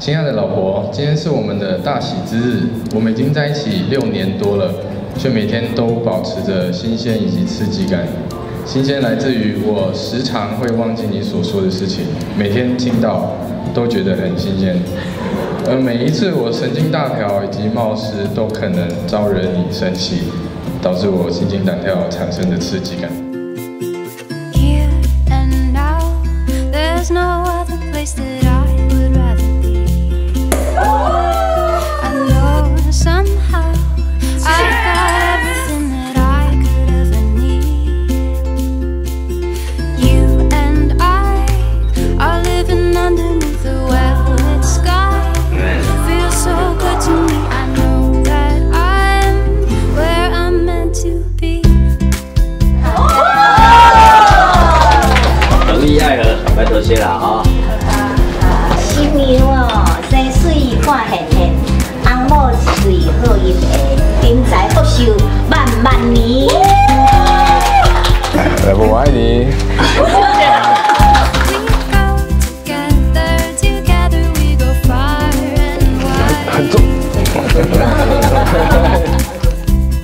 亲爱的老婆，今天是我们的大喜之日，我们已经在一起6年多了，却每天都保持着新鲜以及刺激感。新鲜来自于我时常会忘记你所说的事情，每天听到都觉得很新鲜，而每一次我神经大条以及冒失都可能招惹你生气，导致我心惊胆跳产生的刺激感。 There's no other place that I would rather be. I know somehow I've got everything that I could ever need. You and I are living underneath the weatherlit sky. It feels so good to me. I know that I'm where I'm meant to be. 等你爱人。 白头偕老啊！媳妇哦，生水看现现，翁某一对好姻缘，人财福寿万万年。老婆，我爱你。很重。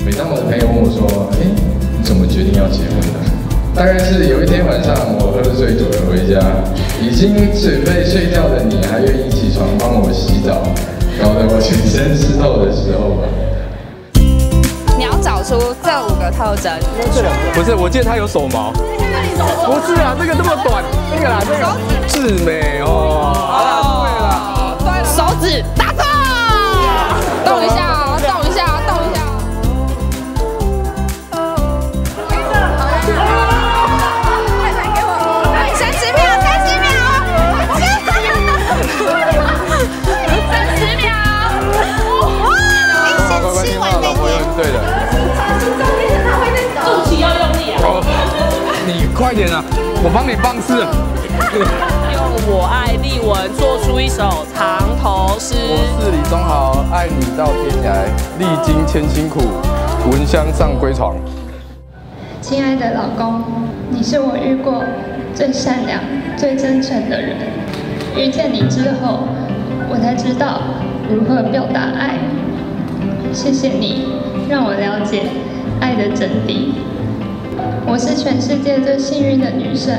每当我的朋友问我说：“哎，你怎么决定要结婚的？” 大概是有一天晚上，我喝醉酒了回家，已经准备睡觉的你，还愿意起床帮我洗澡，搞得我全身湿透的时候吧。你要找出这5个特征。不是，我记得他有手毛。不是啊，这个这么短，那个啦，这个至美哦。哦，对了，手指打中，动一下哦，动一下，动一下。 对的，肚脐要用力啊！你快点啊，我帮你放肆。用我爱立文做出一首藏头诗。我是李宗豪，爱你到天涯，历经千辛苦，闻香尚归床。亲爱的老公，你是我遇过最善良、最真诚的人。遇见你之后，我才知道如何表达爱。 谢谢你，让我了解爱的真谛。我是全世界最幸运的女生，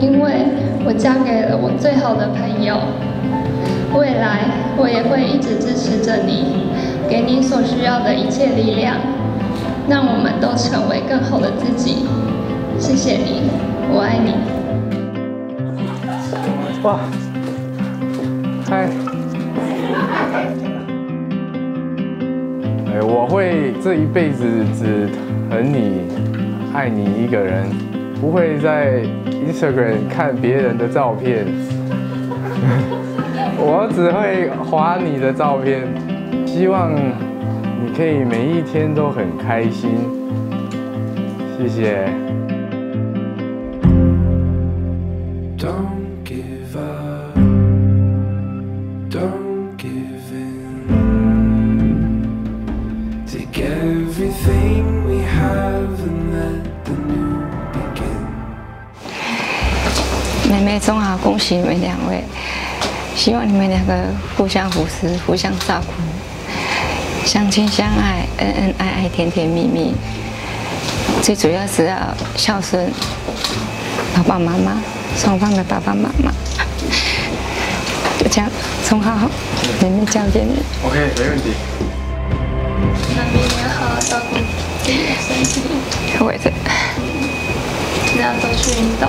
因为我嫁给了我最好的朋友。未来我也会一直支持着你，给你所需要的一切力量，让我们都成为更好的自己。谢谢你，我爱你。哇，嗨。 我会这一辈子只疼你，爱你一个人，不会在 Instagram 看别人的照片，我只会滑你的照片。希望你可以每一天都很开心，谢谢。Don't give up, don't give in. Take everything we have and let the new begin. 妹妹中好，恭喜你们2位！希望你们2个互相扶持，互相照顾，相亲相爱，恩恩爱爱，甜甜蜜蜜。最主要是要孝顺爸爸妈妈，双方的爸爸妈妈。就这样，中好，妹妹交给你。OK， 没问题。 妈咪，你要好好照顾自己的身体。我也是。你要多去运动。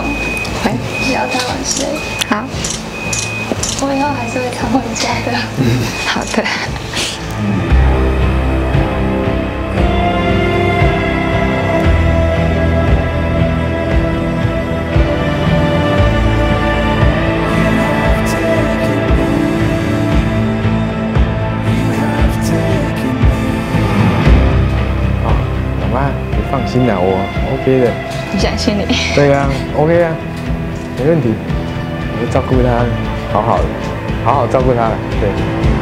哎。不要太晚睡。好。我以后还是会常回家的。好的。放心啦，我 OK 的。你相信你？对啊 ，OK 啊，没问题。我会照顾他，好好的，好好照顾他，对。